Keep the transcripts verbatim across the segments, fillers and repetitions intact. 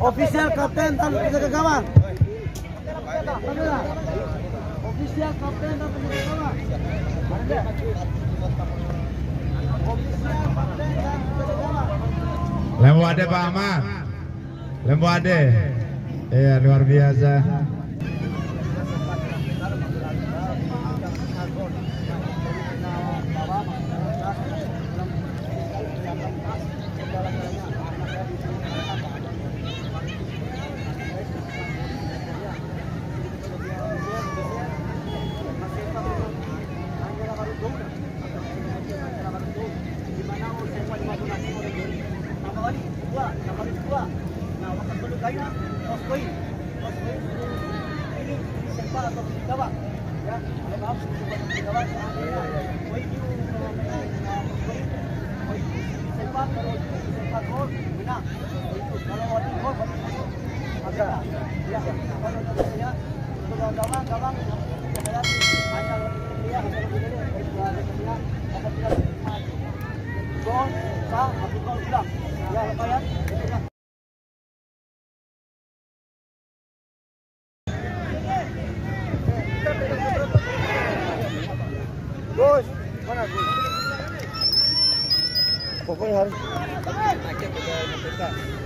Official kapten dan penjaga gawang. Official kapten dan penjaga gawang. Lembu ade Pak Ahmad. Lembu ade. Iya, luar biasa.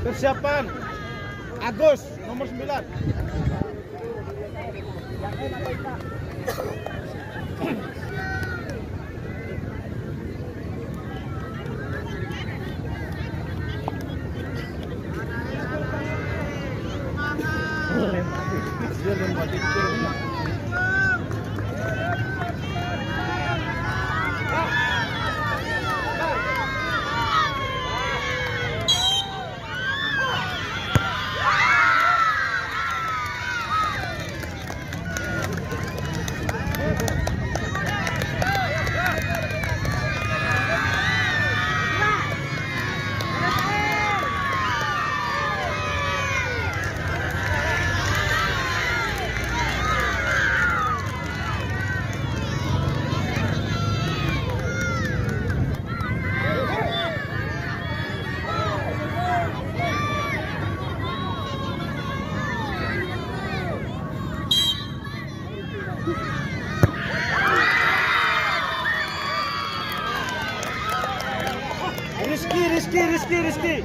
Persiapan Agus nomor sembilan. Let's go.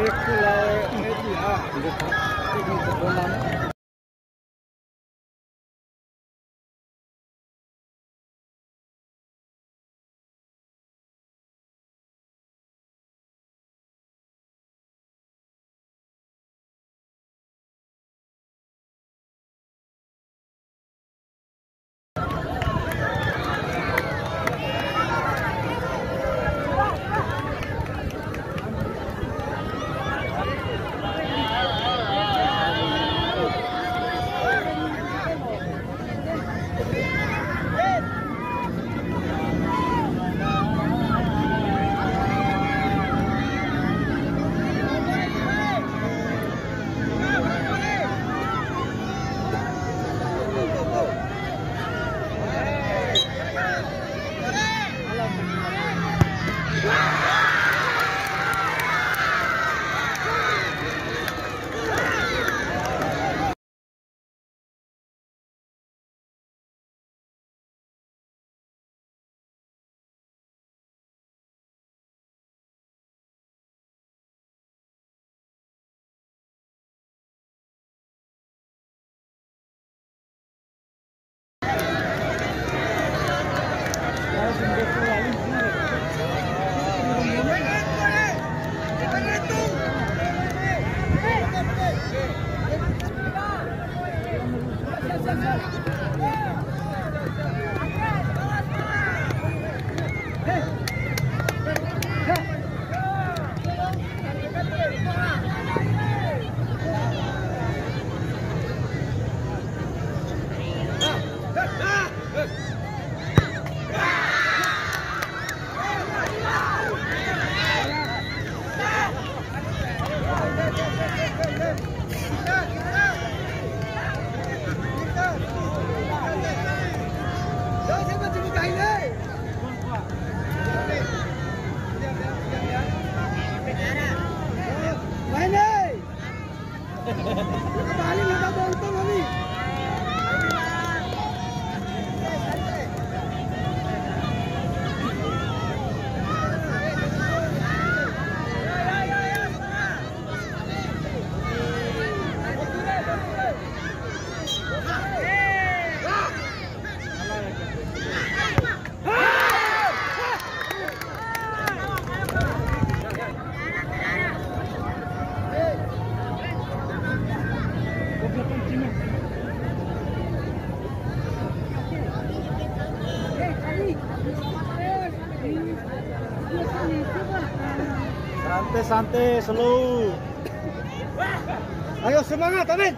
Thank you. Santai, slow. Ayo semangat, Amin.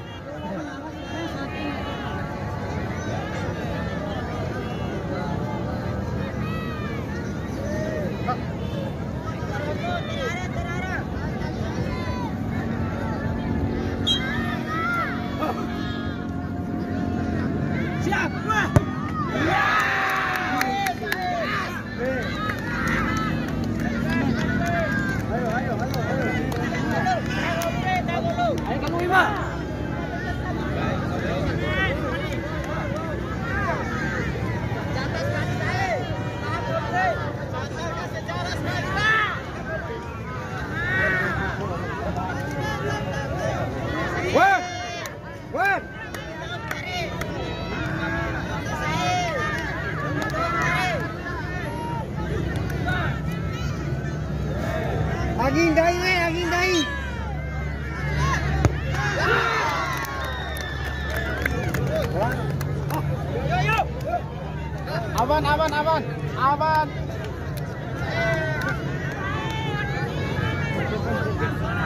Awan, awan, awan, awan. Let's go.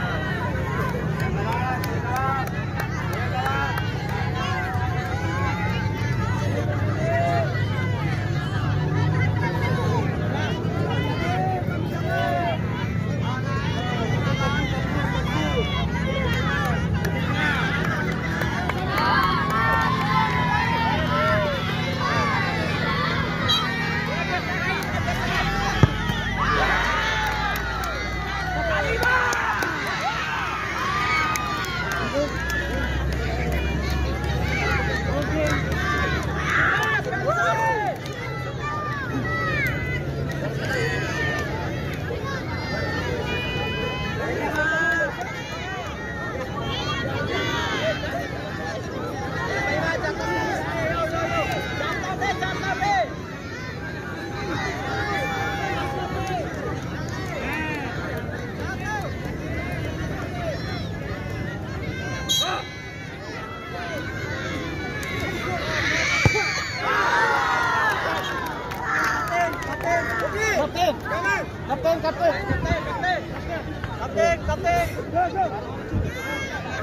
Kapten.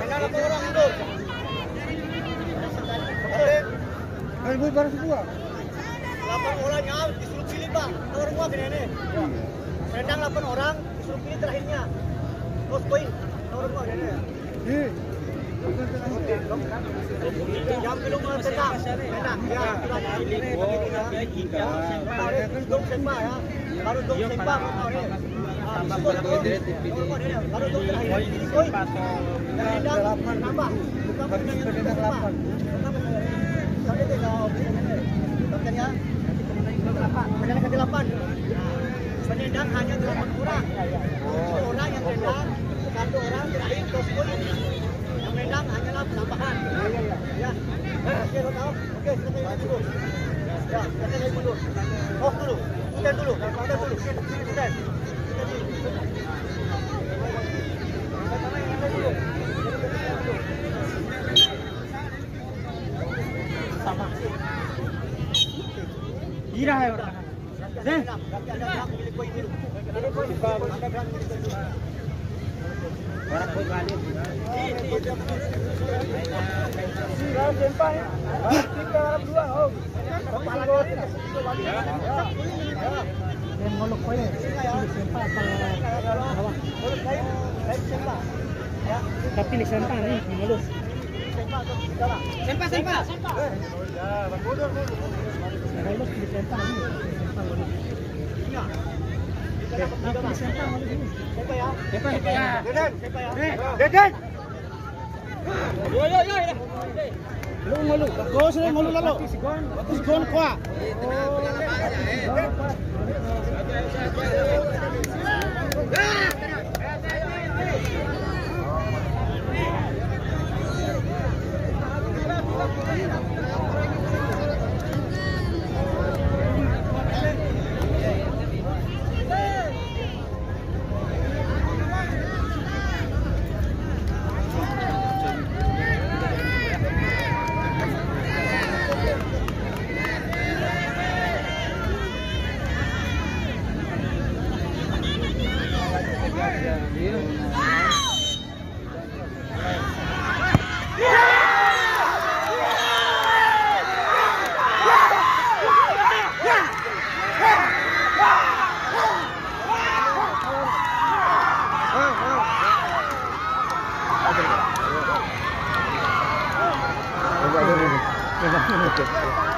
Kenapa tuh orang itu? Kapten. Ayo buat barang semua. delapan orang yang disuruh pilih bang. Orang gua gini-gini. Rendang delapan orang disuruh pilih terakhirnya. Terus poin. Orang gua gini. Ih. Jam belum terang. Enak ya. Baru dong sempat tambah berapa derajat P D baru dong terakhir ini poin delapan tambah bukan delapan sampai tinggal totalnya berapa padahal ke delapan penendang hanya delapan orang orang yang tendang satu orang terakhir terus poin yang menendang hanyalah penambahan ya oke tahu oke silakan dulu ya silakan dulu oh dulu Kita dulu, kita dulu, kita dulu. Sama. Gira ya orang. Zen. Barang pun balik. Siram sempat ya. Kita orang dua, oh. Kepala dua. Dan golok koye. Sempat kalau bawah. Golok lain, lain sempat. Ya. Tapi ni sempat ni, golok. Sempat tu kita lah. Sempat, sempat, sempat. Ya, golok, golok. Golok ni sempat ni. Sempat golok. Ya. Siapa ya? Siapa ya? Dedan. Siapa ya? Dedan. Yo yo yo. Lu malu. Bagus ni malu lalu. Bagus gol kuat. Gracias.